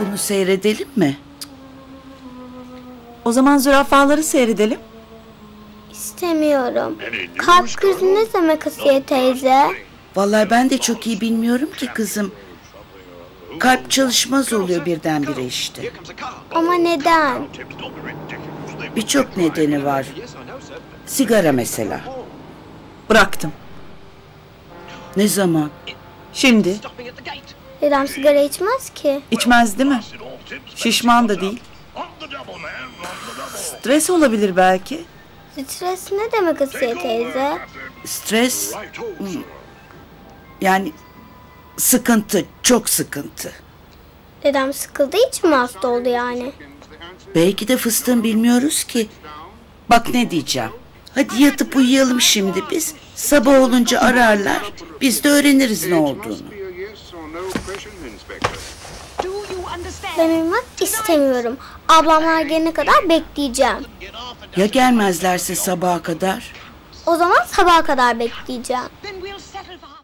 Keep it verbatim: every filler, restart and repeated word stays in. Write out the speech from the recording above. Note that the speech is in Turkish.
Bunu seyredelim mi? O zaman zürafaları seyredelim. İstemiyorum. Kalp krizi ne demek Asiye teyze? Vallahi ben de çok iyi bilmiyorum ki kızım. Kalp çalışmaz oluyor birdenbire işte. Ama neden? Birçok nedeni var. Sigara mesela. Bıraktım. Ne zaman? Şimdi. Dedem sigara içmez ki. İçmez değil mi? Şişman da değil. Stres olabilir belki. Stres ne demek Asiye teyze? Stres... Yani... Sıkıntı, çok sıkıntı. Dedem sıkıldığı için mi hasta oldu yani? Belki de fıstığım, bilmiyoruz ki. Bak ne diyeceğim. Hadi yatıp uyuyalım şimdi biz. Sabah olunca ararlar. Biz de öğreniriz ne olduğunu. Ben uyumak istemiyorum. Ablamlar gelene kadar bekleyeceğim. Ya gelmezlerse sabaha kadar? O zaman sabaha kadar bekleyeceğim.